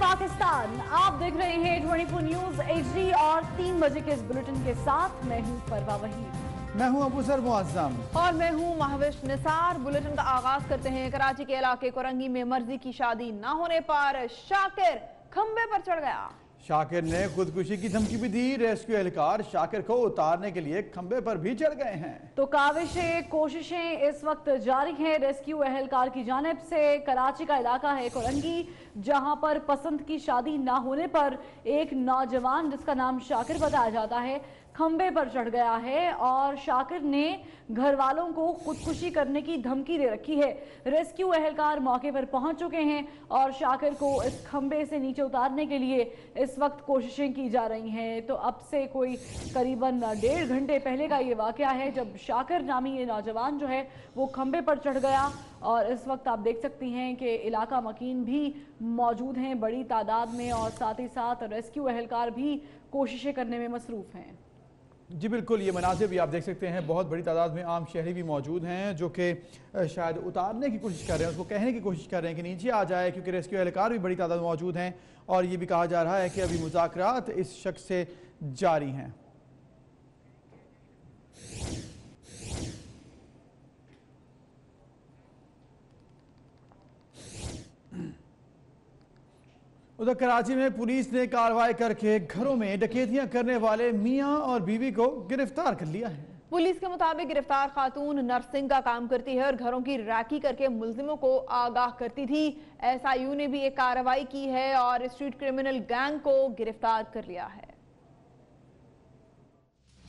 पाकिस्तान, आप देख रहे हैं 24 न्यूज HD और 3 बजे के इस बुलेटिन के साथ मैं हूं परवा वहीद, मैं हूं अबूसर मुआज़्ज़म और मैं हूं महाविश निसार। बुलेटिन का आगाज करते हैं कराची के इलाके कोरंगी में मर्जी की शादी न होने पर शाकिर खंबे पर चढ़ गया। शाकिर ने खुदकुशी की धमकी भी दी, रेस्क्यू एहलकार शाकिर को उतारने के लिए खंबे पर भी चढ़ गए हैं। तो काविशें कोशिशें इस वक्त जारी हैं रेस्क्यू एहलकार की जानिब से। कराची का इलाका है कोरंगी, जहां पर पसंद की शादी ना होने पर एक नौजवान जिसका नाम शाकिर बताया जाता है खंबे पर चढ़ गया है और शाकिर ने घर वालों को खुदकुशी करने की धमकी दे रखी है। रेस्क्यू एहलकार मौके पर पहुंच चुके हैं और शाकिर को इस खंबे से नीचे उतारने के लिए इस वक्त कोशिशें की जा रही हैं। तो अब से कोई करीबन 1.5 घंटे पहले का ये वाकया है जब शाकिर नामी ये नौजवान जो है वो खंबे पर चढ़ गया और इस वक्त आप देख सकती हैं कि इलाका मकीन भी मौजूद हैं बड़ी तादाद में और साथ ही साथ रेस्क्यू एहलकार भी कोशिशें करने में मसरूफ़ हैं। जी बिल्कुल, ये मनाज़र भी आप देख सकते हैं, बहुत बड़ी तादाद में आम शहरी भी मौजूद हैं जो कि शायद उतारने की कोशिश कर रहे हैं, उसको कहने की कोशिश कर रहे हैं कि नीचे आ जाए, क्योंकि रेस्क्यू एहलकार भी बड़ी तादाद में मौजूद हैं और ये भी कहा जा रहा है कि अभी मुज़ाकरात इस शख्स से जारी हैं। उधर कराची में पुलिस ने कार्रवाई करके घरों में डकैतियां करने वाले मियां और बीवी को गिरफ्तार कर लिया है। पुलिस के मुताबिक गिरफ्तार खातून नर्सिंग का काम करती है और घरों की राखी करके मुलजिमों को आगाह करती थी। SIU ने भी एक कार्रवाई की है और स्ट्रीट क्रिमिनल गैंग को गिरफ्तार कर लिया है।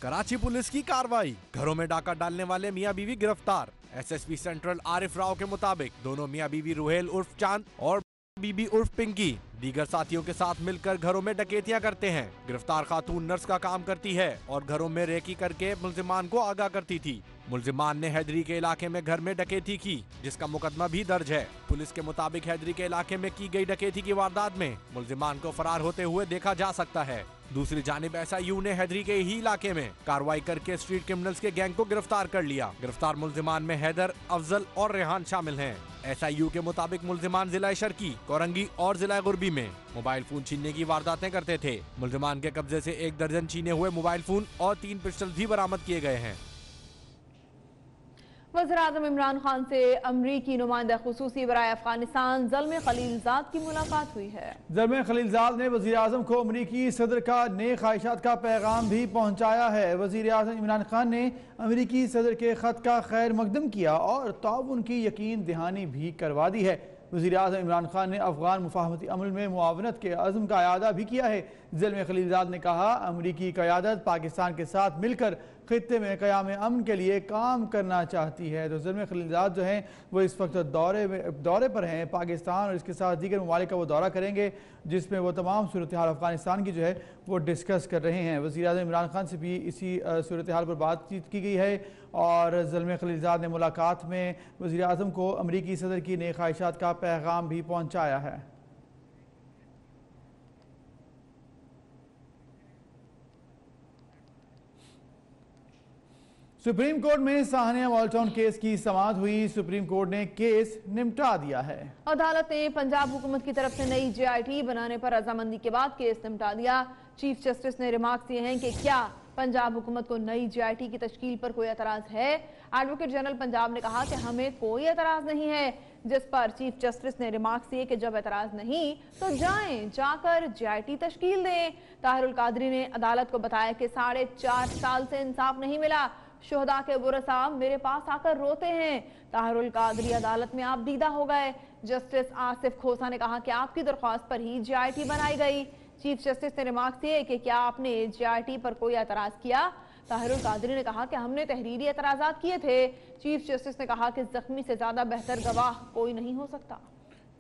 कराची पुलिस की कार्रवाई, घरों में डाका डालने वाले मियां बीवी गिरफ्तार। SSP सेंट्रल आरिफ राव के मुताबिक दोनों मियां बीवी रुहेल उर्फ चांद और बीबी उर्फ पिंकी दीगर साथियों के साथ मिलकर घरों में डकैतियां करते हैं। गिरफ्तार खातून नर्स का काम करती है और घरों में रेकी करके मुलजिमान को आगाह करती थी। मुलजिमान ने हैदरी के इलाके में घर में डकैती की जिसका मुकदमा भी दर्ज है। पुलिस के मुताबिक हैदरी के इलाके में की गई डकैती की वारदात में मुलजिमान को फरार होते हुए देखा जा सकता है। दूसरी जानिब SIU ने हैदरी के ही इलाके में कार्रवाई करके स्ट्रीट क्रिमिनल्स के गैंग को गिरफ्तार कर लिया। गिरफ्तार मुलजिमान में हैदर, अफजल और रेहान शामिल हैं। SIU के मुताबिक मुलजिमान जिला शर्की, कोरंगी और जिला गुरबी में मोबाइल फोन छीनने की वारदातें करते थे। मुलजिमान के कब्जे से 1 दर्जन छीने हुए मोबाइल फोन और 3 पिस्टल भी बरामद किए गए हैं। वज़ीर-ए-आज़म इमरान खान से अमरीकी नुमाइंदा ख़ुसूसी बराए अफगानिस्तान ज़लमय ख़लीलज़ाद की मुलाकात हुई है। ज़लमय ख़लीलज़ाद ने वज़ीर-ए-आज़म को अमरीकी सदर का नए ख्वाहिशात का पैगाम भी पहुँचाया है। वज़ीर-ए-आज़म इमरान खान ने अमरीकी सदर के ख़त का खैर मकदम किया और तआवुन की यकीन दहानी भी करवा दी है। वज़ीर-ए-आज़म इमरान खान ने अफगान मुफाहमती अमल में मुआवनत के अज़म का अयादा भी किया है। ज़लमय ख़लीलज़ाद ने कहा, अमरीकी क़यादत पाकिस्तान के साथ मिलकर खित्ते में क़याम अमन के लिए काम करना चाहती है। तो ज़लमय ख़लीलज़ाद जो हैं वो इस वक्त दौरे पर हैं पाकिस्तान और इसके साथ दीगर ममालिक का वो दौरा करेंगे जिसमें वो तमाम सूरत हाल अफगानिस्तान की जो है वो डिस्कस कर रहे हैं। वज़ीर-ए-आज़म इमरान खान से भी इसी सूरत हाल पर बातचीत की गई है और ज़लमय ख़लीलज़ाद ने मुलाकात में वज़ीर-ए-आज़म को अमरीकी सदर की नई ख्वाहिशात का पैगाम भी पहुँचाया है। सुप्रीम कोर्ट में साहनिया वालटाउन केस की समाअत हुई, सुप्रीम कोर्ट ने केस निपटा दिया है। अदालत ने पंजाब हुकूमत की तरफ से नई JIT बनाने पर रजामंदी के बाद केस निपटा दिया। चीफ जस्टिस ने रिमार्क्स दिए हैं कि क्या पंजाब हुकूमत को नई JIT की तश्कील पर कोई एतराज़ है। एडवोकेट जनरल पंजाब ने कहा कि हमें कोई एतराज़ नहीं है, जिस पर चीफ जस्टिस ने रिमार्क्स दिए कि जब एतराज़ नहीं तो जाकर JIT तश्कील दें। ताहिरुल कादरी ने अदालत को बताया कि 4.5 साल से इंसाफ नहीं मिला, शोहदा के बुरसा मेरे पास आकर रोते हैं। ताहिरुल कादरी अदालत में आप दीदा हो गए। जस्टिस आसिफ खोसा ने कहा कि आपकी दरख्वास्त पर ही JIT बनाई गई। चीफ जस्टिस ने रिमार्क दिए कि क्या आपने JIT पर कोई एतराज़ किया। ताहिरुल कादरी ने कहा कि हमने तहरीरी एतराज़ात किए थे। चीफ जस्टिस ने कहा कि जख्मी से ज़्यादा बेहतर गवाह कोई नहीं हो सकता।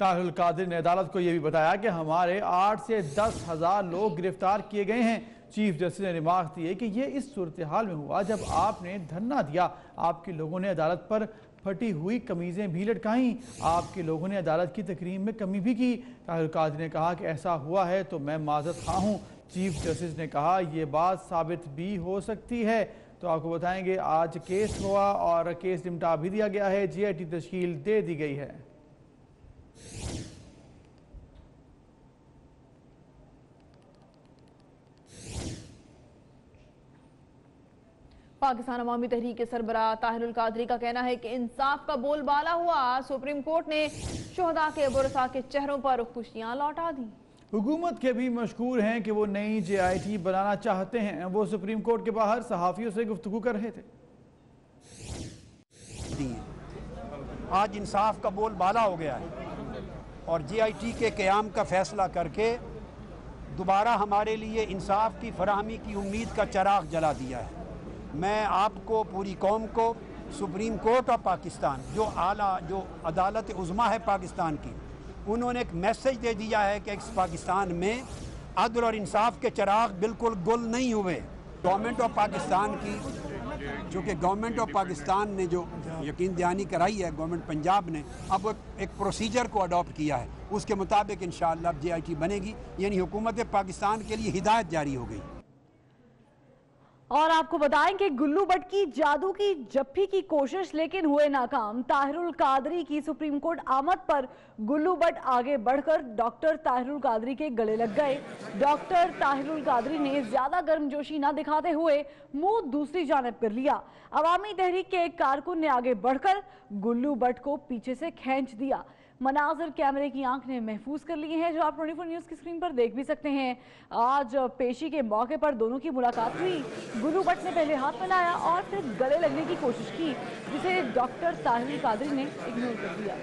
ताहिरुल कादरी ने अदालत को यह भी बताया कि हमारे 8 से 10 हज़ार लोग गिरफ्तार किए गए हैं। चीफ जस्टिस ने रिमार्क दिए कि ये इस सूरत हाल में हुआ जब आपने धरना दिया, आपके लोगों ने अदालत पर फटी हुई कमीज़ें भी लटकाईं, आपके लोगों ने अदालत की तकरीम में कमी भी की। ताहिर कादरी ने कहा कि ऐसा हुआ है तो मैं माजरत खा हूँ। चीफ जस्टिस ने कहा यह बात साबित भी हो सकती है। तो आपको बताएंगे आज केस हुआ और केस निपटा भी दिया गया है, JIT तश्कील दे दी गई है। पाकिस्तान अवामी तहरीक के सरबराह ताहिरुल कादरी का कहना है कि इंसाफ का बोलबाला हुआ। सुप्रीम कोर्ट ने शोहदा के बुरसा के चेहरों पर खुशियां लौटा दी। हुकूमत के भी मशहूर हैं कि वो नई JIT बनाना चाहते हैं। वो सुप्रीम कोर्ट के बाहर सहाफ़ियों से गुफ्तगू कर रहे थे। आज इंसाफ का बोल बाला हो गया है और JIT के क़याम का फैसला करके दोबारा हमारे लिए इंसाफ की फराहमी की उम्मीद का चराग जला दिया है। मैं आपको, पूरी कौम को, सुप्रीम कोर्ट ऑफ पाकिस्तान जो अदालत उज़्मा है पाकिस्तान की, उन्होंने एक मैसेज दे दिया है कि इस पाकिस्तान में अदल और इंसाफ के चराग बिल्कुल गुल नहीं हुए। गवर्नमेंट ऑफ पाकिस्तान की, चूँकि गवर्नमेंट ऑफ पाकिस्तान ने जो यकीन दहानी कराई है गवर्नमेंट पंजाब ने, अब वो एक प्रोसीजर को अडॉप्ट किया है, उसके मुताबिक इंशाअल्लाह अब JIT बनेगी। यानी हुकूमत पाकिस्तान के लिए हिदायत जारी हो गई। और आपको बताएं कि गुल्लू बट की जादू की जप्फी की कोशिश लेकिन हुए नाकाम। ताहिरुल कादरी की सुप्रीम कोर्ट आमद पर गुल्लू बट आगे बढ़कर डॉक्टर ताहिरुल कादरी के गले लग गए। डॉक्टर ताहिरुल कादरी ने ज्यादा गर्मजोशी न दिखाते हुए मुंह दूसरी जानिब कर लिया। अवामी तहरीक के एक कारकुन ने आगे बढ़कर गुल्लू बट को पीछे से खींच दिया। मनाजर कैमरे की आंख ने महफूज कर लिए हैं, जो आप 24 न्यूज़ की स्क्रीन पर देख भी सकते हैं। आज पेशी के मौके पर दोनों की मुलाकात हुई। गुल्लू बट ने पहले हाथ मिलाया और फिर गले लगने की कोशिश की, जिसे डॉक्टर ताहिरुल कादरी ने इग्नोर कर दिया।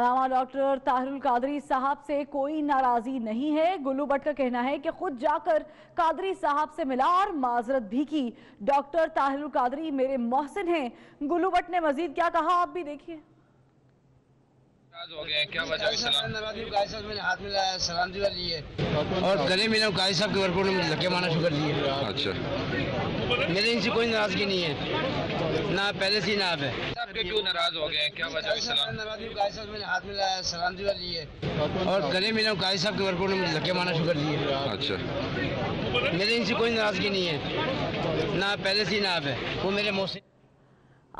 अलावा डॉक्टर ताहिरुल कादरी साहब से कोई नाराज़ी नहीं है। गुल्लू बट का कहना है कि खुद जाकर कादरी साहब से मिला और माजरत भी की। डॉक्टर ताहिरुल कादरी मेरे मोहसिन हैं। गुल्लू बट ने मजीद क्या कहा आप भी देखिए। हो गया क्या वजह? साहब मैंने हाथ मिलाया, सलाम दुआ ली है और गले मिला काजी साहब के वर्कों ने धक्के मारना शुरू कर दिए। अच्छा, मेरे इनसे कोई नाराजगी नहीं है, ना पहले से ना आप है। क्यों नाराज हो गए? क्या वजह? साहब मैंने हाथ मिलाया, सलाम दुआ ली है और गले मिला काजी साहब के वर्कों ने धक्के मारना शुरू कर दिए। अच्छा, मेरे इनसे कोई नाराजगी नहीं है, ना पहले से ना आप है। वो मेरे मौसम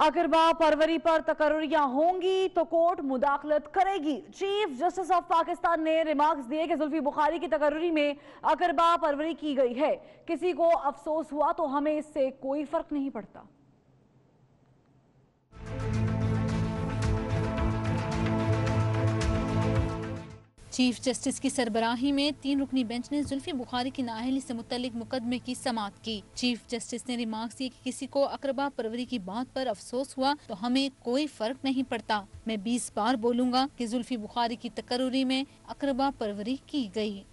अकरबा फरवरी पर तकर्रियां होंगी तो कोर्ट मुदाखलत करेगी। चीफ जस्टिस ऑफ पाकिस्तान ने रिमार्क्स दिए कि जुल्फी बुखारी की तकर्री में अकरबा फरवरी की गई है। किसी को अफसोस हुआ तो हमें इससे कोई फर्क नहीं पड़ता। चीफ जस्टिस की सरबराही में 3 रुकनी बेंच ने जुल्फी बुखारी की नाअहली से मुतल्लिक मुकदमे की समाअत की। चीफ जस्टिस ने रिमार्क्स दिए कि किसी को अकरबा परवरी की बात पर अफसोस हुआ तो हमें कोई फर्क नहीं पड़ता। मैं 20 बार बोलूँगा कि जुल्फी बुखारी की तकर्री में अकरबा परवरी की गई।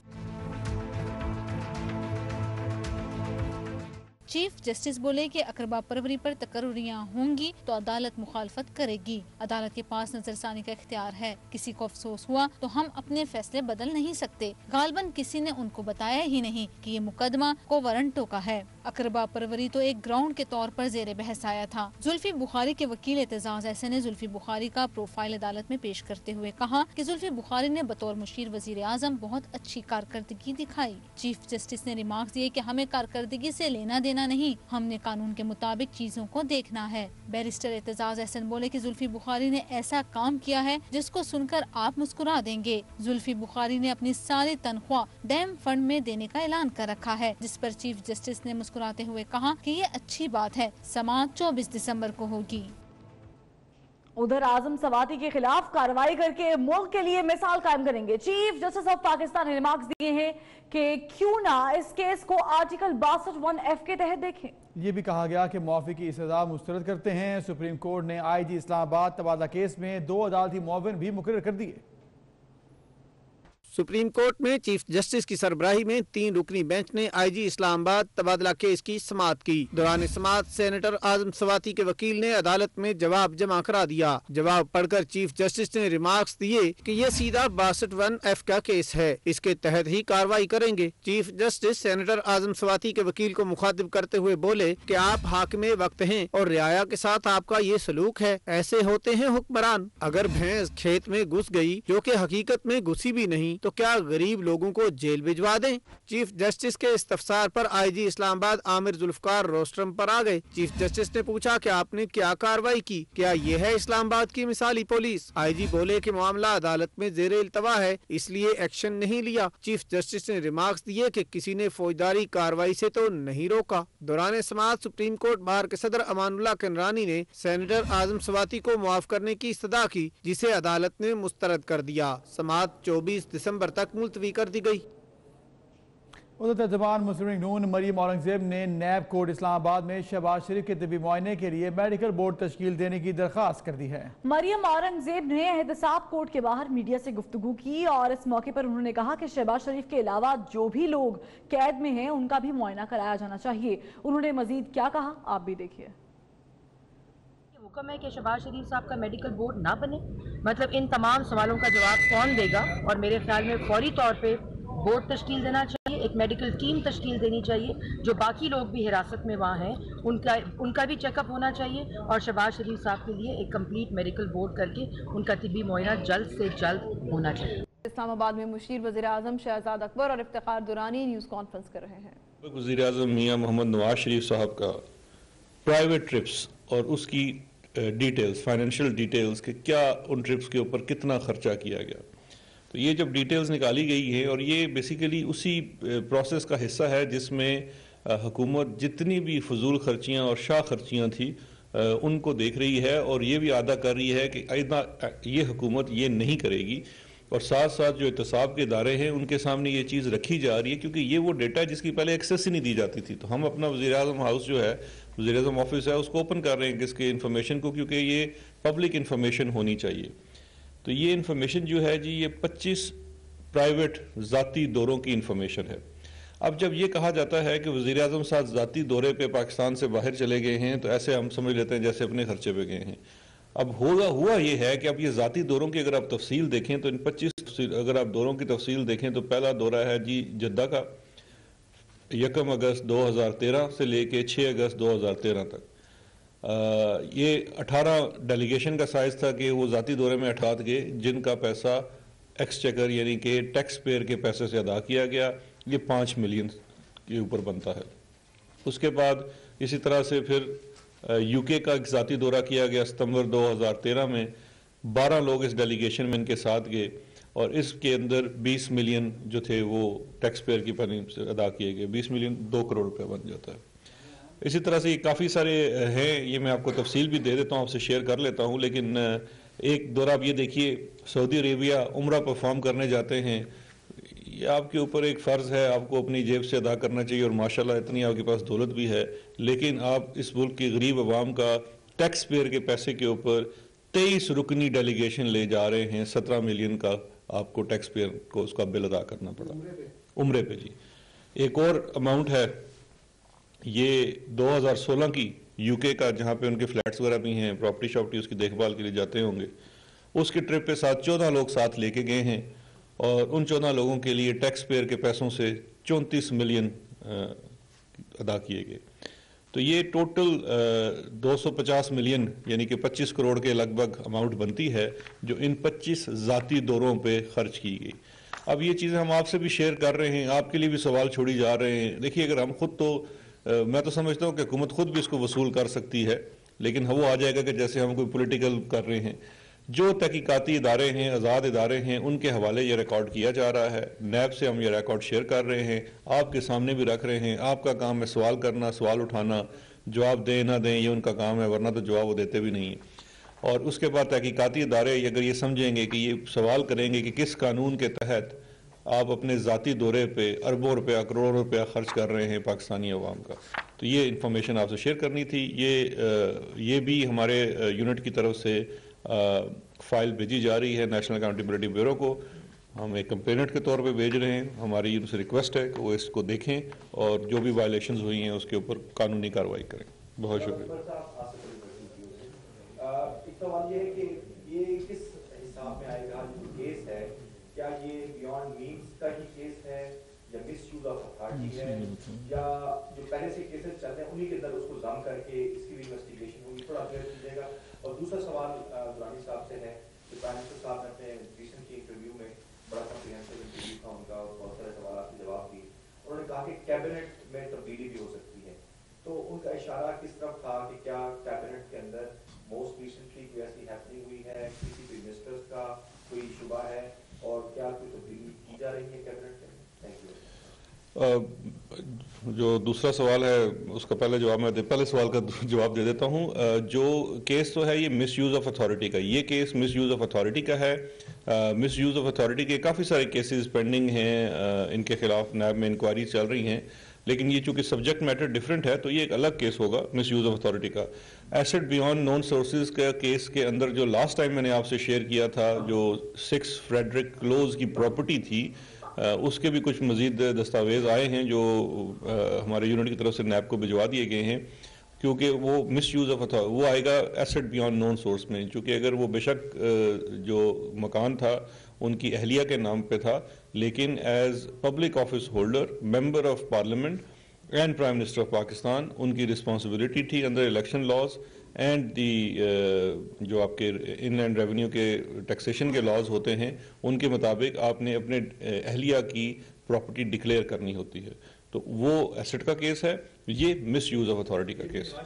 चीफ जस्टिस बोले कि अकरबा परवरी पर तकर्रियां होंगी तो अदालत मुखालफत करेगी। अदालत के पास नजरसानी का इख्तियार है। किसी को अफसोस हुआ तो हम अपने फैसले बदल नहीं सकते। गालबन किसी ने उनको बताया ही नहीं कि ये मुकदमा को वारंटों का है। अकरबा परवरी तो एक ग्राउंड के तौर पर जेर बहस आया था। जुल्फी बुखारी के वकील एतजाज अहसन ने जुल्फी बुखारी का प्रोफाइल अदालत में पेश करते हुए कहा कि जुल्फी बुखारी ने बतौर मुशीर वजीर आजम बहुत अच्छी कारकर्दगी दिखाई। चीफ जस्टिस ने रिमार्क दिए कि हमें कारकर्दगी से लेना देना नहीं, हमने कानून के मुताबिक चीजों को देखना है। बैरिस्टर एतजाज अहसन बोले कि जुल्फी बुखारी ने ऐसा काम किया है जिसको सुनकर आप मुस्कुरा देंगे। जुल्फी बुखारी ने अपनी सारी तनख्वाह डैम फंड में देने का ऐलान कर रखा है, जिस पर चीफ जस्टिस ने मुस्कुराते हुए कहा कि ये अच्छी बात है। समाअत 24 दिसंबर को होगी। उधर आजम सवाती के खिलाफ कार्रवाई करके मुल्क के लिए मिसाल कायम करेंगे। चीफ जस्टिस ऑफ पाकिस्तान ने रिमार्क्स दिए हैं कि क्यों ना इस केस को आर्टिकल 62(1)(f) के तहत देखें। ये भी कहा गया कि मुआफी की सजा मुस्तरद करते हैं। सुप्रीम कोर्ट ने IG इस्लामाबाद तबादला केस में 2 अदालती मुआविन भी मुकर्रर कर दिए। सुप्रीम कोर्ट में चीफ जस्टिस की सरबराही में 3 रुकनी बेंच ने IG इस्लामाबाद तबादला केस की समाअत की। दौरान समाअत सेनेटर आजम सवाती के वकील ने अदालत में जवाब जमा करा दिया। जवाब पढ़कर चीफ जस्टिस ने रिमार्क्स दिए कि यह सीधा 62(1)(f) का केस है, इसके तहत ही कार्रवाई करेंगे। Chief justice senator Azam Swati के वकील को मुखातिब करते हुए बोले कि आप हाकिमे वक्त हैं और रियाया के साथ आपका ये सलूक है। ऐसे होते हैं हुक्मरान। अगर भैंस खेत में घुस गयी, जो कि हकीकत में घुसी भी नहीं, तो क्या गरीब लोगों को जेल भिजवा दें? चीफ जस्टिस के इस्तफसार पर आईजी इस्लामाबाद आमिर जुल्फकार रोस्ट्रम पर आ गए। चीफ जस्टिस ने पूछा कि आपने क्या कार्रवाई की, क्या ये है इस्लामाबाद की मिसाली पुलिस? आईजी बोले कि मामला अदालत में जेरे इल्तवा है, इसलिए एक्शन नहीं लिया। चीफ जस्टिस ने रिमार्क्स दिए कि किसी ने फौजदारी कार्रवाई से तो नहीं रोका। दौरान समाज सुप्रीम कोर्ट बार के सदर अमानुल्लाह किनरानी ने सेनेटर आजम सवाती को मुआफ करने की इस्तदा की, जिसे अदालत ने मुस्तरद कर दिया। समाअत 24 दिसंबर तक मुलतवी कर दी गई। उधर तर्जुमान मुस्लिम नून मरियम औरंगजेब ने नैब कोर्ट इस्लामाबाद में शहबाज शरीफ के तबी मुआयने के लिए मेडिकल बोर्ड तश्कील देने की दरख्वास्त कर दी है। मरियम औरंगजेब ने एहतसाब कोर्ट के बाहर मीडिया से गुफ्तगू की और इस मौके पर उन्होंने कहा कि शहबाज शरीफ के अलावा जो भी लोग कैद में हैं उनका भी मुआयना कराया जाना चाहिए। उन्होंने मजीद क्या कहा आप भी देखिए। हुक्म है कि शहबाज शरीफ साहब का मेडिकल बोर्ड ना बने, मतलब इन तमाम सवालों का जवाब कौन देगा और मेरे ख्याल में फौरी तौर पर बोर्ड तश्कील देना चाहिए, एक मेडिकल टीम तश्कील देनी चाहिए। जो बाकी लोग भी हिरासत में वहाँ हैं उनका भी चेकअप होना चाहिए और शहबाज शरीफ साहब के लिए एक कंप्लीट मेडिकल बोर्ड करके उनका तिब्बी मुआयना जल्द से जल्द होना चाहिए। इस्लामाबाद में मुशीर वज़ीर-ए-आज़म शहजाद अकबर और इफ्तिखार दुरानी न्यूज़ कॉन्फ्रेंस कर रहे हैं। वज़ीर-ए-आज़म मियाँ मोहम्मद नवाज शरीफ साहब का प्राइवेट ट्रिप्स और उसकी डिटेल्स, फाइनेंशियल डिटेल्स के क्या उन ट्रिप्स के ऊपर कितना खर्चा किया गया, तो ये जब डिटेल्स निकाली गई है और ये बेसिकली उसी प्रोसेस का हिस्सा है जिसमें हुकूमत जितनी भी फजूल खर्चियाँ और शाह खर्चियाँ थी उनको देख रही है और ये भी अदा कर रही है कि ये हुकूमत ये नहीं करेगी। और साथ साथ जो एहतसाब के इदारे हैं उनके सामने ये चीज़ रखी जा रही है क्योंकि ये वो डेटा है जिसकी पहले एक्सेस ही नहीं दी जाती थी। तो हम अपना वज़ीर-ए-आज़म हाउस जो है, वज़ीर-ए-आज़म ऑफिस है, उसको ओपन कर रहे हैं किसके इन्फॉर्मेशन को, क्योंकि ये पब्लिक इन्फॉर्मेशन होनी चाहिए। तो ये इन्फॉर्मेशन जो है जी, ये 25 प्राइवेट ज़ाती दौरों की इन्फॉर्मेशन है। अब जब ये कहा जाता है कि वज़ीर-ए-आज़म साहब ज़ाती दौरे पे पाकिस्तान से बाहर चले गए हैं, तो ऐसे हम समझ लेते हैं जैसे अपने खर्चे पे गए हैं। अब हुआ ये है कि अब ये ज़ाती दौरों की अगर आप तफसील देखें तो इन 25 अगर आप दौरों की तफसील देखें तो पहला दौरा है जी जद्दा का 1 अगस्त 2013 से लेके 6 अगस्त 2013 तक। ये 18 डेलीगेशन का साइज़ था कि वो ज़ाती दौरे में 18 गए जिनका पैसा एक्सचेकर यानी कि टैक्स पेयर के पैसे से अदा किया गया। ये 5 मिलियन के ऊपर बनता है। उसके बाद इसी तरह से फिर यूके का एक ज़ाती दौरा किया गया सितंबर 2013 में। 12 लोग इस डेलीगेशन में इनके साथ गए और इसके अंदर 20 मिलियन जो थे वो टैक्स पेयर की जानिब से अदा किए गए। 20 मिलियन 2 करोड़ रुपये बन जाता है। इसी तरह से ये काफ़ी सारे हैं, ये मैं आपको तफसील भी दे देता हूँ, आपसे शेयर कर लेता हूँ। लेकिन एक दौरा आप ये देखिए, सऊदी अरेबिया उम्रा परफॉर्म करने जाते हैं। ये आपके ऊपर एक फ़र्ज़ है, आपको अपनी जेब से अदा करना चाहिए और माशाल्लाह इतनी आपके पास दौलत भी है, लेकिन आप इस मुल्क की गरीब आवाम का टैक्स पेयर के पैसे के ऊपर 23 रुकनी डेलीगेशन ले जा रहे हैं। 17 मिलियन का आपको टैक्स पेयर को उसका बिल अदा करना पड़ा उम्रे पे जी। एक और अमाउंट है ये 2016 की यूके का, जहाँ पे उनके फ्लैट्स वगैरह भी हैं, प्रॉपर्टी शॉपर्टी उसकी देखभाल के लिए जाते होंगे। उसके ट्रिप पे 14 लोग साथ लेके गए हैं और उन 14 लोगों के लिए टैक्स पेयर के पैसों से 34 मिलियन अदा किए गए। तो ये टोटल 250 मिलियन यानी कि 25 करोड़ के लगभग अमाउंट बनती है जो इन 25 ज़ाती दौरों पे खर्च की गई। अब ये चीज़ें हम आपसे भी शेयर कर रहे हैं, आपके लिए भी सवाल छोड़ी जा रहे हैं। देखिए, अगर हम खुद तो मैं तो समझता हूँ कि हुकूमत खुद भी इसको वसूल कर सकती है, लेकिन वो आ जाएगा कि जैसे हम कोई पॉलिटिकल कर रहे हैं। जो तहकीकाती इदारे हैं, आज़ाद इदारे हैं, उनके हवाले ये रिकॉर्ड किया जा रहा है। नैब से हम ये रिकॉर्ड शेयर कर रहे हैं, आपके सामने भी रख रहे हैं। आपका काम है सवाल करना, सवाल उठाना, जवाब दें ना दें ये उनका काम है, वरना तो जवाब वो देते भी नहीं है। और उसके बाद तहकीकाती इदारे अगर ये समझेंगे कि ये सवाल करेंगे कि किस कानून के तहत आप अपने ज़ाती दौरे पे अरबों रुपया, करोड़ों रुपया खर्च कर रहे हैं पाकिस्तानी अवाम का। तो ये इन्फॉर्मेशन आपसे शेयर करनी थी। ये भी हमारे यूनिट की तरफ से फाइल भेजी जा रही है नेशनल अकाउंटेबिलिटी ब्यूरो को। हम एक कंप्लेनेंट के तौर पे भेज रहे हैं। हमारी उनसे रिक्वेस्ट है कि वो इसको देखें और जो भी वायलेशंस हुई हैं उसके ऊपर कानूनी कार्रवाई करें। बहुत शुक्रिया। क्या ये बियॉन्ड मीन्स का ही केस है या मिसयूज ऑफ अथॉरिटी है या जो पहले से केसेस चल रहे हैं उन्हीं के अंदर उसको जम करके इसकी भी इन्वेस्टिगेशन होगी, थोड़ा क्लियर कीजिएगा। और दूसरा सवाल दुरानी साहब से है कि प्राइम मिनिस्टर साहब ने अपने रिसेंट के इंटरव्यू में बड़ा कॉम्प्रिहेंसिव इंटरव्यू था उनका, बहुत सारे सवालों के जवाब दिए। उन्होंने कहा कि कैबिनेट में तब्दीली भी हो सकती है, तो उनका इशारा किस तरफ था कि क्या कैबिनेट के अंदर मोस्ट रिसेंटली कोई ऐसी हैपनिंग हुई है, किसी भी मिनिस्टर्स का कोई शुबा है और क्या कोई तब्दीली की जा रही है कैबिनेट में? Thank you. जो दूसरा सवाल है उसका पहले जवाब मैं पहले सवाल का जवाब दे देता हूं। जो केस तो है ये मिसयूज़ ऑफ अथॉरिटी का, ये केस मिसयूज़ ऑफ अथॉरिटी का है। मिसयूज़ ऑफ अथॉरिटी के काफ़ी सारे केसेस पेंडिंग हैं, इनके खिलाफ नैब में इंक्वायरी चल रही हैं, लेकिन ये चूँकि सब्जेक्ट मैटर डिफरेंट है तो ये एक अलग केस होगा मिसयूज़ ऑफ अथॉरिटी का। एसेट बियॉन्ड नॉन सोर्सेज का केस के अंदर जो लास्ट टाइम मैंने आपसे शेयर किया था, जो 6 फ्रेडरिक क्लोज की प्रॉपर्टी थी, उसके भी कुछ मज़ीद दस्तावेज़ आए हैं जो हमारे यूनिट की तरफ से नैब को भिजवा दिए गए हैं, क्योंकि वो मिसयूज़ ऑफ अथॉरिटी वो आएगा एसेट बियॉन्ड नोन सोर्स में। क्योंकि अगर वो बेशक जो मकान था उनकी अहलिया के नाम पे था, लेकिन as public office holder, member of parliament and prime minister of Pakistan, उनकी रिस्पॉन्सिबिलिटी थी अंदर इलेक्शन लॉज एंड जो आपके इनलैंड रेवेन्यू के टैक्सेशन के लॉज होते हैं उनके मुताबिक आपने अपने अहलिया की प्रॉपर्टी डिक्लेयर करनी होती है। तो वो एसेट का केस है, ये मिसयूज़ ऑफ अथॉरिटी का केस है।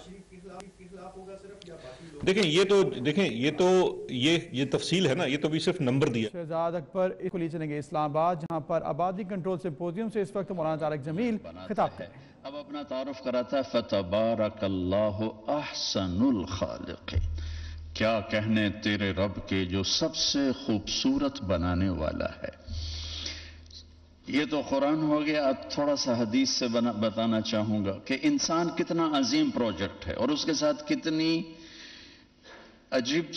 देखें ये तो ये तफसील है ना, ये तो भी सिर्फ नंबर दिया। शहजाद अकबर इसको ले चलेंगे इस्लामाबाद, जहाँ पर आबादी कंट्रोल सिंपोजियम से इस वक्त मौलाना तारिक जमील खिताब करें। अब अपना तारुफ कराता है फतबारकल्लाहु अहसनुल खालिक़ीन, क्या कहने तेरे रब के जो सबसे खूबसूरत बनाने वाला है। ये तो कुरान हो गया। अब थोड़ा सा हदीस से बताना चाहूँगा कि इंसान कितना अजीम प्रोजेक्ट है और उसके साथ कितनी अजीब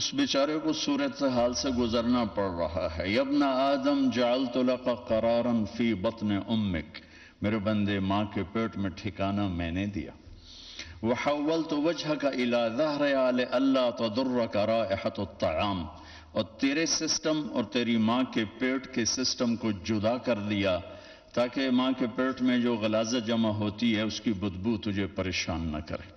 उस बेचारे को सूरत हाल से गुजरना पड़ रहा है। यब्ना आदम जअल्तु लका करारन फी बत्न उम्मिक, मेरे बंदे माँ के पेट में ठिकाना मैंने दिया। वहवल तो वजह का इलाजहर आल अल्लाह तो दुर्र करा एहत ताम, और तेरे सिस्टम और तेरी माँ के पेट के सिस्टम को जुदा कर दिया ताकि माँ के पेट में जो गलाजा जमा होती है उसकी बदबू तुझे परेशान न करे।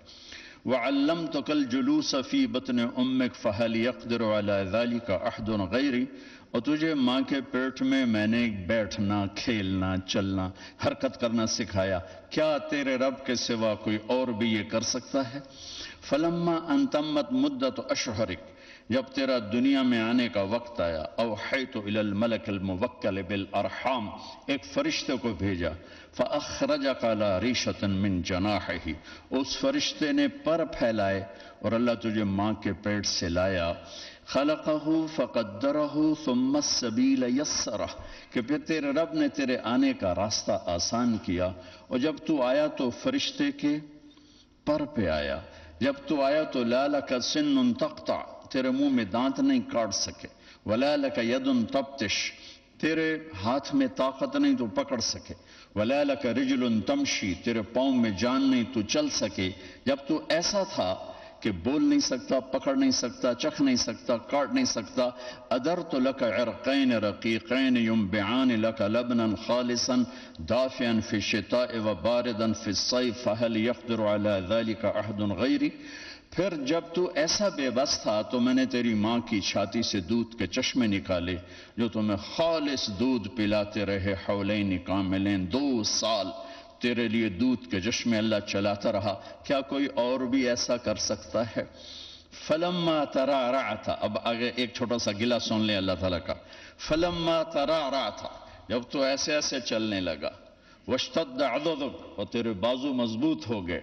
वल्लम तो कल जुलू सफ़ी बतन उम्मिक फ़हल यकदर वाली का अहदन गैरी, और तुझे माँ के पेट में मैंने बैठना, खेलना, चलना, हरकत करना सिखाया, क्या तेरे रब के सिवा कोई और भी ये कर सकता है। फलम्मा अंतम्मत मुद्दत अशहरिक, जब तेरा दुनिया में आने का वक्त आया, औहैतु इलल मलकिल मुवक्किल बिल अरहाम, एक फरिश्ते को भेजा। फ़अख़रजक अला रीशतन मिन जनाहिही, उस फरिश्ते ने पर फैलाए और अल्लाह तुझे माँ के पेट से लाया। खलक़हू फ़क़द्दरहू सुम्मा सबील यस्सरह, कि फिर तेरे रब ने तेरे आने का रास्ता आसान किया। और जब तू आया तो फरिश्ते के पर पे आया, जब तू आया तो ला लका सिन्नुन तक़ता, तेरे मुंह में दांत नहीं काट सके। वला लका यदुन तब्तिश, तेरे हाथ में ताकत नहीं तो पकड़ सके। वला लका रिजलुन तमशी, तेरे पाँव में जान नहीं तो चल सके। जब तू ऐसा था कि बोल नहीं सकता, पकड़ नहीं सकता, चख नहीं सकता, काट नहीं सकता। अदर तो लक इरकैन रकीकैन युम्बिआन लक लबनन खालिसन दाफिअन फि शिताए व बारिदन फि सैफ फहल यक़दिरु अला ज़ालिका अहदुन गैरी। फिर जब तू ऐसा बेबस था तो मैंने तेरी माँ की छाती से दूध के चश्मे निकाले, जो तुम्हें खालिस दूध पिलाते रहे हौलैन कामिलैन, 2 साल तेरे लिए दूध के चश्मे अल्लाह चलाता रहा, क्या कोई और भी ऐसा कर सकता है। फलम्मा तरारअता, अब आगे एक छोटा सा गिला सुन ले अल्लाह ताला का। फलम्मा तरारअता, जब तो ऐसे ऐसे चलने लगा। वश्तद्द अददुक, और तेरे बाजू मजबूत हो गए।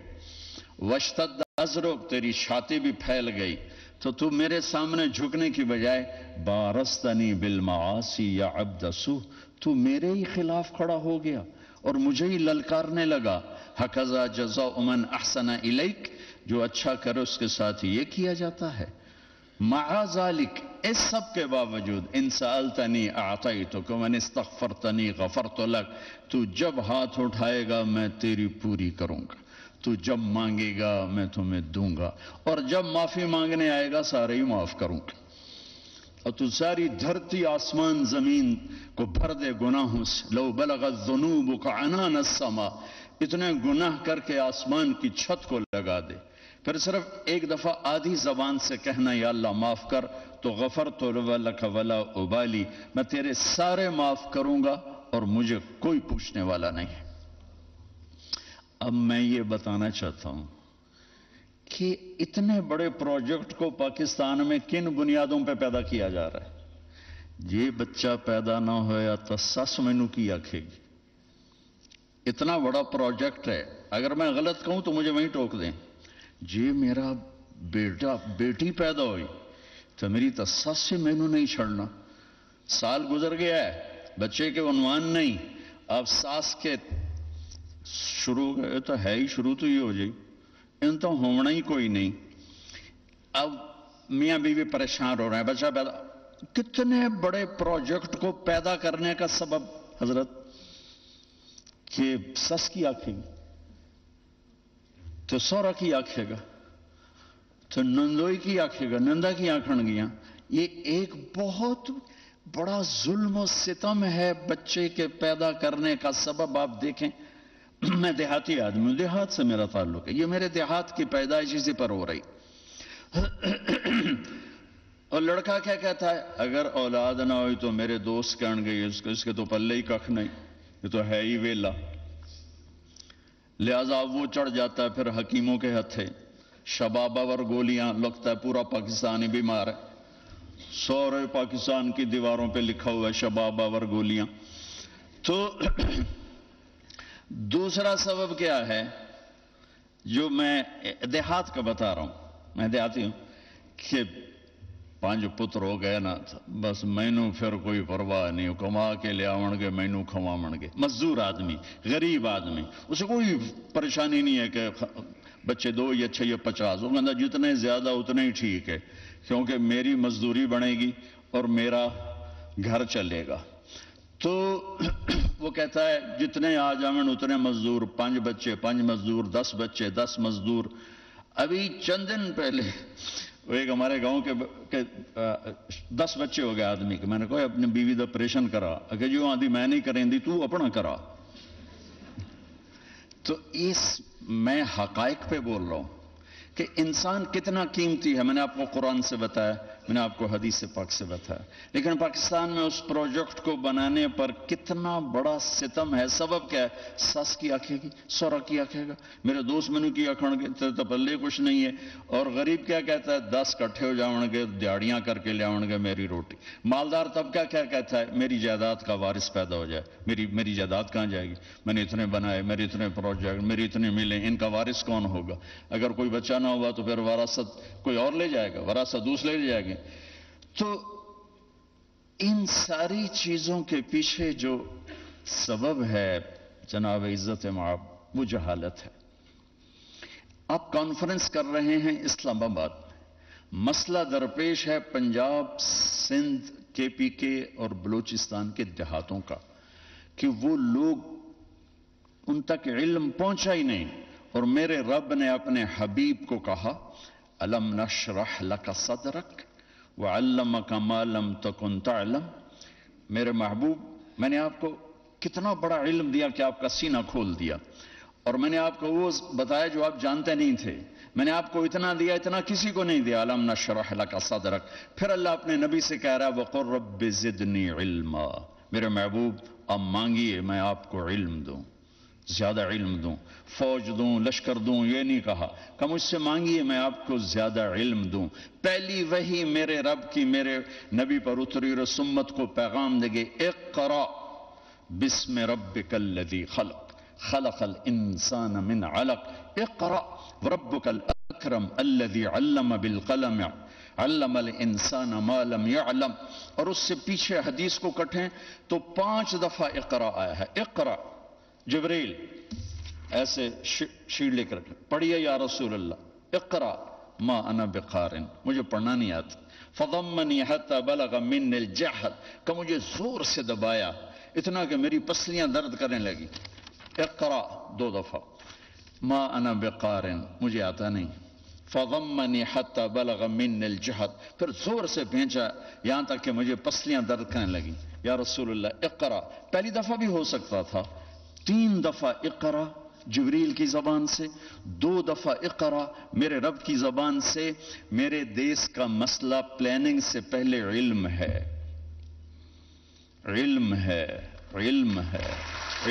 वश्तद्द अजरुक, तेरी छाती भी फैल गई। तो तू मेरे सामने झुकने की बजाय बारस्तनी बिलमाआसी या अब्दसू, तू मेरे ही खिलाफ खड़ा हो गया और मुझे ही ललकारने लगा। हकज़ा जज़ाउ मन अहसना इलैक, जो अच्छा करे उसके साथ ये किया जाता है। माअज़ालिक, इस सब के बावजूद, इन सअल्तनी अअतयतुक व इन इस्तग़फ़रतनी गफ़रतु लक, तू जब हाथ उठाएगा मैं तेरी पूरी करूँगा, तू जब मांगेगा मैं तुम्हें दूंगा, और जब माफ़ी मांगने आएगा सारे ही माफ़ करूँगा। और तू सारी धरती, आसमान, ज़मीन को भर दे गुनाहों से। लो बलगत ज़ुनूब का अनान समा, इतने गुनाह करके आसमान की छत को लगा दे। फिर सिर्फ एक दफ़ा आधी जबान से कहना, या अल्लाह माफ़ कर, तो गफर तो लक वला उबाली, मैं तेरे सारे माफ करूंगा और मुझे कोई पूछने वाला नहीं है। अब मैं ये बताना चाहता हूं कि इतने बड़े प्रोजेक्ट को पाकिस्तान में किन बुनियादों पे पैदा किया जा रहा है। ये बच्चा पैदा ना होया तो सस मैनू की आखेगी। इतना बड़ा प्रोजेक्ट है, अगर मैं गलत कहूं तो मुझे वहीं टोक दें। जे मेरा बेटा बेटी पैदा हुई तो मेरी तो सस से मैनू नहीं छोड़ना। साल गुजर गया है, बच्चे के उन्वान नहीं, अब सास के शुरू तो है ही, शुरू तो ये हो जाएगी, इन तो होना ही कोई नहीं। अब मियाँ बीवी परेशान हो रहे हैं, बच्चा पैदा। कितने बड़े प्रोजेक्ट को पैदा करने का सबब हजरत के सस की आंखें, तो सौरा की आंखेगा, तो नंदोई की आंखेगा, नंदा की आंखण गया। ये एक बहुत बड़ा जुल्म सितम है बच्चे के पैदा करने का सबब। आप देखें, मैं देहाती आदमी हूं, देहात से मेरा ताल्लुक है, ये मेरे देहात की पैदाइश इसी पर हो रही। और लड़का क्या कहता है, अगर औलाद ना हुई तो मेरे दोस्त कहन गई इसके तो पल्ले ही कख नहीं, ये तो है ही वेला, लिहाजा वो चढ़ जाता है फिर हकीमों के हथे। शबाबा और गोलियां, लगता है पूरा पाकिस्तानी बीमार है, सारे पाकिस्तान की दीवारों पे लिखा हुआ है शबाबा और गोलियां। तो दूसरा सबब क्या है, जो मैं देहात का बता रहा हूं, मैं देहाती हूं, कि पांच पुत्र हो गए ना, बस मैनू फिर कोई परवाह नहीं, कमा के ले आवणगे, मैनू खवावणगे। मजदूर आदमी, गरीब आदमी, उसे कोई परेशानी नहीं है कि बच्चे दो या छह या 50। वो कहता जितने ज्यादा उतने ही ठीक है, क्योंकि मेरी मजदूरी बढ़ेगी और मेरा घर चलेगा। तो वो कहता है जितने आ जावन उतने मजदूर, 5 बच्चे 5 मजदूर, 10 बच्चे 10 मजदूर। अभी चंद दिन पहले एक हमारे गांव के 10 बच्चे हो गए आदमी के। मैंने कहा अपने बीवी का ऑपरेशन करा, अगर जो आंधी मैं नहीं करेंदी तू अपना करा। तो इस मैं हकायक पे बोल रहा हूं कि इंसान कितना कीमती है। मैंने आपको कुरान से बताया, मैंने आपको हदीस पाक से बताया, लेकिन पाकिस्तान में उस प्रोजेक्ट को बनाने पर कितना बड़ा सितम है। सबब क्या है, सस की आखेगी, सौरा की आखेगा, मेरे दोस्त मैनू की आखणगे, तो पल्ले कुछ नहीं है। और गरीब क्या कहता है, 10 इकट्ठे हो जावणगे, दिहाड़ियां करके ले आवणगे, मेरी रोटी। मालदार तब क्या क्या कहता है, मेरी जायदाद का वारिस पैदा हो जाए, मेरी जायदाद कहाँ जाएगी, मैंने इतने बनाए, मेरे इतने प्रोजेक्ट, मेरी इतने मिले, इनका वारिस कौन होगा। अगर कोई बच्चा ना हुआ तो फिर वरासत कोई और ले जाएगा, वरासत दूसरे ले जाएंगे। तो इन सारी चीजों के पीछे जो सबब है जनाब इज्जत माब, वो जहालत है। आप कॉन्फ्रेंस कर रहे हैं इस्लामाबाद में, मसला दरपेश है पंजाब, सिंध, केपीके और बलूचिस्तान के देहातों का, कि वो लोग उन तक इल्म पहुंचा ही नहीं। और मेरे रब ने अपने हबीब को कहा, अलम नशरह लका सदरक व अल्लमक मा लम तकुन तअलम, मेरे महबूब मैंने आपको कितना बड़ा इल्म दिया कि आपका सीना खोल दिया, और मैंने आपको वो बताया जो आप जानते नहीं थे, मैंने आपको इतना दिया इतना किसी को नहीं दिया। अलम नशरह लका सदरक। फिर अल्लाह अपने नबी से कह रहा है, वकुर रब्बि जिदनी इल्मा, मेरे महबूब अब मांगिए मैं आपको इल्म दूं, ज्यादा इल्म दूं, फौज दूं, लश्कर दूं। ये नहीं कहा कि मुझसे मांगिए मैं आपको ज्यादा इल्म दूं। पहली वही मेरे रब की मेरे नबी पर उतरी और सुम्मत को पैगाम देंगे, इक़रा बिस्म रब्बिकल्लज़ी खलक, खलक़ल इंसान मिन अलक, इक़रा रब्बुकल अकरम अल्लज़ी अल्लम बिल क़लम अल्लमल इंसान मा लम यअलम। और उससे पीछे हदीस को कटें तो 5 दफा इक़रा आया है। इक़रा जिब्रील ऐसे शीट लेकर पढ़िए, या रसूल अल्लाह इक़रा मा अना बिक़ारिन, मुझे पढ़ना नहीं आता। फ़ज़म्मनी हत्ता बलग़ मिन्नी अल-जहद, का मुझे जोर से दबाया इतना कि मेरी पसलियां दर्द करने लगी। इक़रा 2 दफा, मा अना बिक़ारिन, मुझे आता नहीं। फ़ज़म्मनी हत्ता बलग़ मिन्नी अल-जहद, फिर जोर से भेंचा यहाँ तक कि मुझे पसलियां दर्द करने लगी। या रसूल अल्लाह इक़रा। पहली दफा भी हो सकता था, 3 दफा इक़रा जबरील की ज़बान से, दो दफ़ा इक़रा मेरे रब की ज़बान से। मेरे देश का मसला प्लानिंग से पहले इल्म है, इल्म है, इल्म है,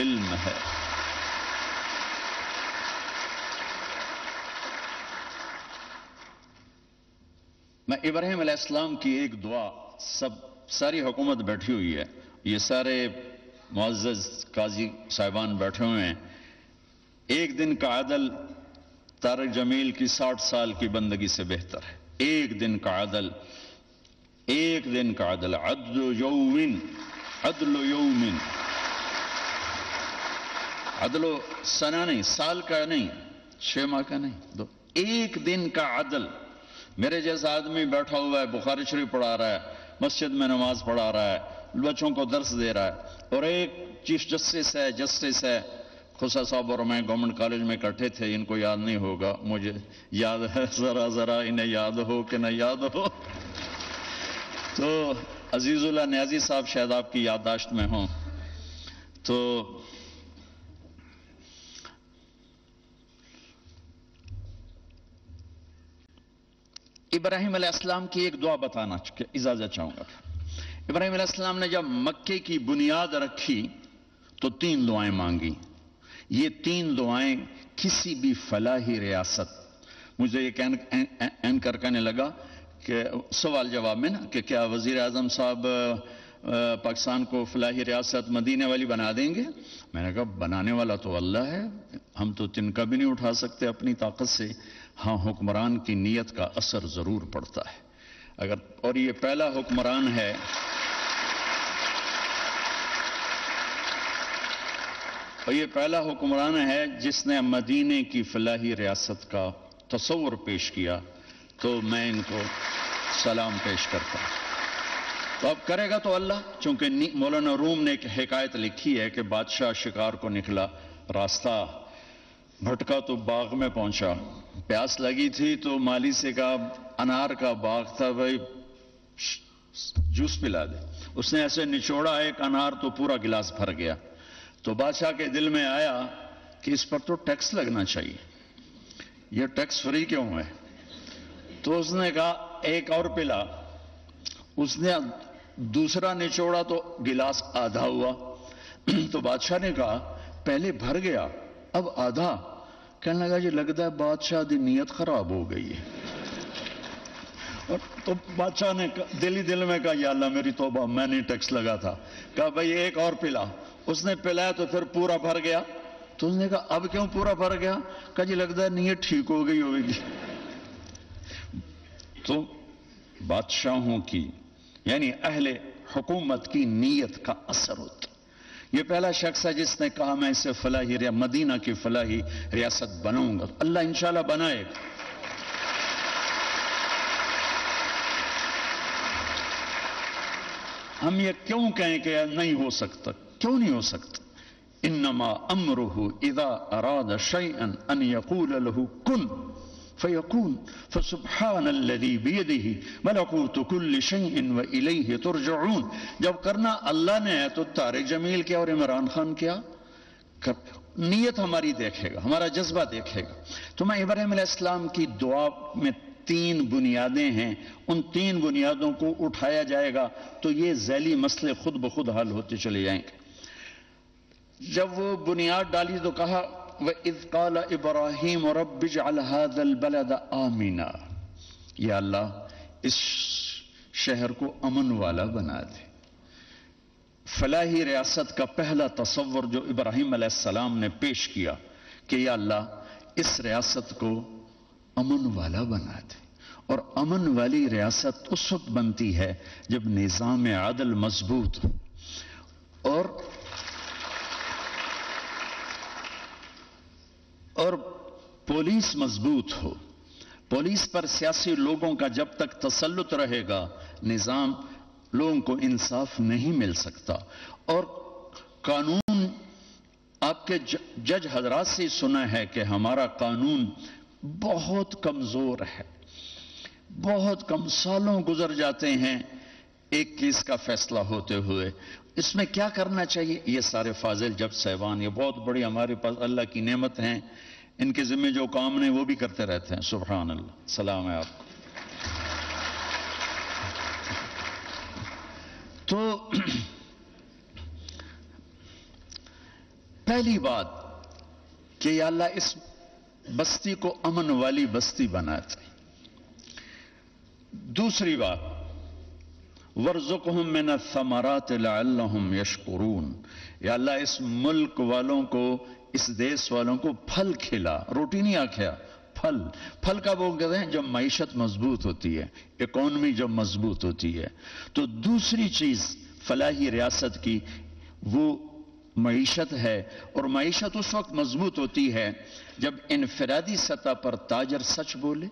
इल्म है। मैं इब्राहिम अलैहिस्सलाम की एक दुआ, सब सारी हुकूमत बैठी हुई है, ये सारे मुअज़्ज़ज़ काजी साहिबान बैठे हुए हैं। एक दिन का अदल तारिक जमील की 60 साल की बंदगी से बेहतर है। एक दिन का अदल, एक दिन का अदल, अदलु यौमिन, अदलु यौमिन, अदलो सना नहीं, साल का नहीं, 6 माह का नहीं, दो, एक दिन का अदल। मेरे जैसा आदमी बैठा हुआ है, बुखारी शरीफ पढ़ा रहा है, मस्जिद में नमाज पढ़ा रहा है, बच्चों को दर्स दे रहा है, और एक चीफ जस्टिस है, जस्टिस है, खुसा साहब और मैं गवर्नमेंट कॉलेज में इकट्ठे थे, इनको याद नहीं होगा, मुझे याद है, ज़रा ज़रा इन्हें याद हो कि ना याद हो। तो अजीज़-उल-लाह नियाज़ी साहब शायद आपकी याददाश्त में हों। तो इब्राहिम अलैहिस्सलाम की एक दुआ बताना इजाज़त चाहूँगा। इब्राहिम अलैहिस्सलाम ने जब मक्के की बुनियाद रखी तो 3 दुआएं मांगी। ये 3 दुआएं किसी भी फलाही रियासत, मुझे एक एंकर कहने लगा कि सवाल जवाब में ना कि क्या वज़ीर आज़म साहब पाकिस्तान को फलाही रियासत मदीने वाली बना देंगे। मैंने कहा बनाने वाला तो अल्लाह है, हम तो तिनका भी नहीं उठा सकते अपनी ताकत से। हाँ, हुक्मरान की नीयत का असर ज़रूर पड़ता है। अगर, और ये पहला हुक्मरान है, और ये पहला हुक्मरान है जिसने मदीने की फलाही रियासत का तस्वर पेश किया, तो मैं इनको सलाम पेश करता हूँ। तो अब करेगा तो अल्लाह, चूंकि मौलाना रूम ने एक हिकायत लिखी है कि बादशाह शिकार को निकला, रास्ता भटका तो बाग में पहुंचा, प्यास लगी थी तो माली से कहा अनार का बाग था, भाई जूस पिला दे। उसने ऐसे निचोड़ा एक अनार तो पूरा गिलास भर गया। तो बादशाह के दिल में आया कि इस पर तो टैक्स लगना चाहिए, यह टैक्स फ्री क्यों है। तो उसने कहा एक और पिला, उसने दूसरा निचोड़ा तो गिलास आधा हुआ। तो बादशाह ने कहा पहले भर गया अब आधा, कहने लगा जी लगता है बादशाह दी नीयत खराब हो गई है। और तो बादशाह ने दिल ही दिल में कहा या अल्लाह मेरी तौबा, मैंने टैक्स लगा था। कहा भाई एक और पिला, उसने पिलाया तो फिर पूरा भर गया। तो उसने कहा अब क्यों पूरा भर गया। कहा जी लगता है नीयत ठीक हो गई होगी। तो बादशाहों की यानी अहले हुकूमत की नीयत का असर होता। ये पहला शख्स है जिसने कहा मैं इसे फलाही मदीना की फलाही रियासत बनाऊंगा। अल्लाह इंशाल्लाह बनाएगा। हम ये क्यों कहें कि नहीं हो सकता, क्यों नहीं हो सकता। इन्नमा अम्रुहु इदा अरादा शैअन अन यकूल लहु कुन फयकून फसुब्हानल्लज़ी बियदिही मलकूतु कुल्लि शैइन व इलैहि तुरजऊन। जब करना अल्लाह ने है तो तारिक जमील क्या और इमरान खान क्या, नीयत हमारी देखेगा, हमारा जज्बा देखेगा। तो मैं इब्राहिम अलैहिस्सलाम की दुआ में 3 बुनियादें हैं, उन 3 बुनियादों को उठाया जाएगा तो ये जैली मसले खुद ब खुद हल होते चले जाएंगे। जब वो बुनियाद डाली तो कहा व इज़ क़ाला इब्राहीम रब्बिजअल हाज़ल बलद आमिना, या अल्लाह इस शहर को अमन वाला बना दे। फलाही रियासत का पहला तस्वर जो इब्राहीम अलैहिस्सलाम ने पेश किया कि या अल्लाह इस रियासत को अमन वाला बना दे। और अमन वाली रियासत उस वक्त बनती है जब निज़ाम आदल मजबूत हो। और पुलिस मजबूत हो, पुलिस पर सियासी लोगों का जब तक तसल्लुत रहेगा निज़ाम, लोगों को इंसाफ नहीं मिल सकता। और कानून, आपके जज हजरात से सुना है कि हमारा कानून बहुत कमज़ोर है, बहुत कम, सालों गुजर जाते हैं एक केस का फैसला होते हुए। इसमें क्या करना चाहिए। ये सारे फाजिल जब साहिबान, ये बहुत बड़ी हमारे पास अल्लाह की नेमत हैं, इनके जिम्मे जो काम ने वो भी करते रहते हैं। सुभान अल्लाह, सलाम है आपको। तो पहली बात कि या अल्लाह इस बस्ती को अमन वाली बस्ती बनाते। दूसरी बात, वर्ज़ुक़हुम मिन अथ-थमरात लअल्लहुम यशकुरून, या अल्लाह इस मुल्क वालों को, इस देश वालों को फल खिला, रोटी नहीं आख्या, फल। फल का वो कहते हैं जब मईशत मजबूत होती है, इकोनॉमी जब मजबूत होती है। तो दूसरी चीज फलाही रियासत की वो मईशत है, और मईशत उस वक्त मजबूत होती है जब इनफरादी सतह पर ताजर सच बोले,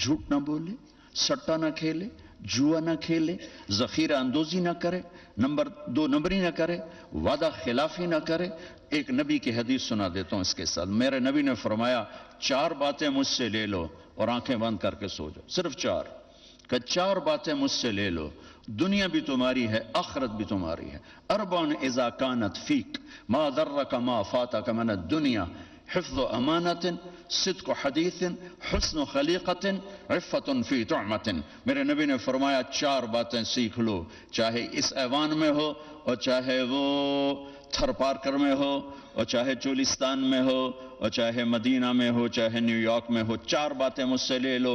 झूठ ना बोले, सट्टा ना खेले, जुआ ना खेले, जखीरा अंदोजी ना करे, दो नंबरी ना करे, वादा खिलाफी ना करे। एक नबी की हदीस सुना देता हूँ इसके साथ। मेरे नबी ने फरमाया, चार बातें मुझसे ले लो और आंखें बंद करके सो जाओ, सिर्फ चार। कि चार बातें मुझसे ले लो, दुनिया भी तुम्हारी है, आखरत भी तुम्हारी है। अरबान इज़ा कानत फीक मा दर्रका मा फातका मिन दुनिया, हिफ्ज़ अमानतिन, सिद्क़ हदीसिन, हुस्न खलीक़तिन, इफ़्फ़तुन फ़ी तुअमतिन। मेरे नबी ने फरमाया, चार बातें सीख लो, चाहे इस ऐवान में हो और चाहे वो थरपारकर में हो और चाहे चोलिस्तान में हो और चाहे मदीना में हो, चाहे न्यूयॉर्क में हो। चार बातें मुझसे ले लो।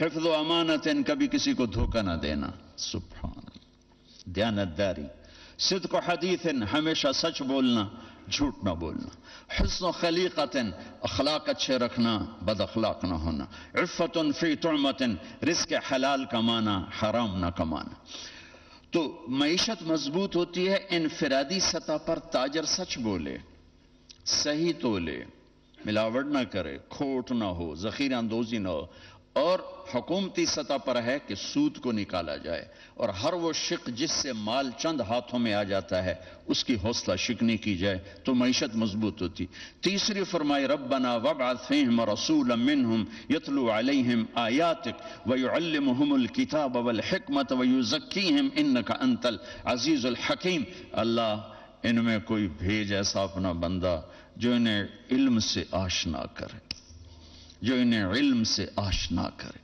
हिफ़्ज़ अमानतिन, कभी किसी को धोखा ना देना, सुभान, दयानतदारी। सिद्क़ हदीसिन, हमेशा सच बोलना, झूठ ना बोलना। हुस्न खलीक़तन, अखलाक अच्छे रखना, बद अखलाक ना होना। इफ़्फ़तुन फ़ी तुअमतिन, रिस्क हलाल कमाना, हराम ना कमाना। तो मईशत मजबूत होती है इनफरादी सतह पर ताजर सच बोले, सही तोले, मिलावट ना करे, खोट ना हो, ज़ख़ीरा अंदोज़ी ना हो। और हुकूमती सतह पर है कि सूद को निकाला जाए, और हर वो शिक जिससे माल चंद हाथों में आ जाता है उसकी हौसला शिकनी की जाए, तो मईशत मजबूत होती। तीसरी फरमाई, रब्बना वबअथ फ़ीहिम रसूलन मिनहुम यतलू अलैहिम आयातिक व युअल्लिमुहुमुल किताब वल हिकमत व युज़क्कीहिम इन्नका अंतल अज़ीज़ुल हकीम। अल्लाह, इनमें कोई भेज ऐसा अपना बंदा जो इन्हें इल्म से आशना करे, जो इन्हें इल्म से आशना करे,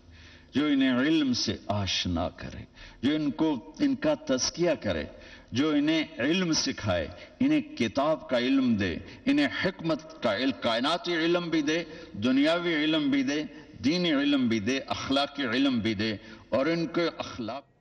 जो इन्हें इल्म से आशना करे, जो इनको इनका तज़किया करे, जो इन्हें इल्म सिखाए, इन्हें किताब का इल्म दे, इन्हें हिकमत का इल्म, कायनाती इल्म भी दे, दुनियावी इल्म भी दे, दीनी इल्म भी दे, अखलाकी इल्म भी दे, और इनके अखलाक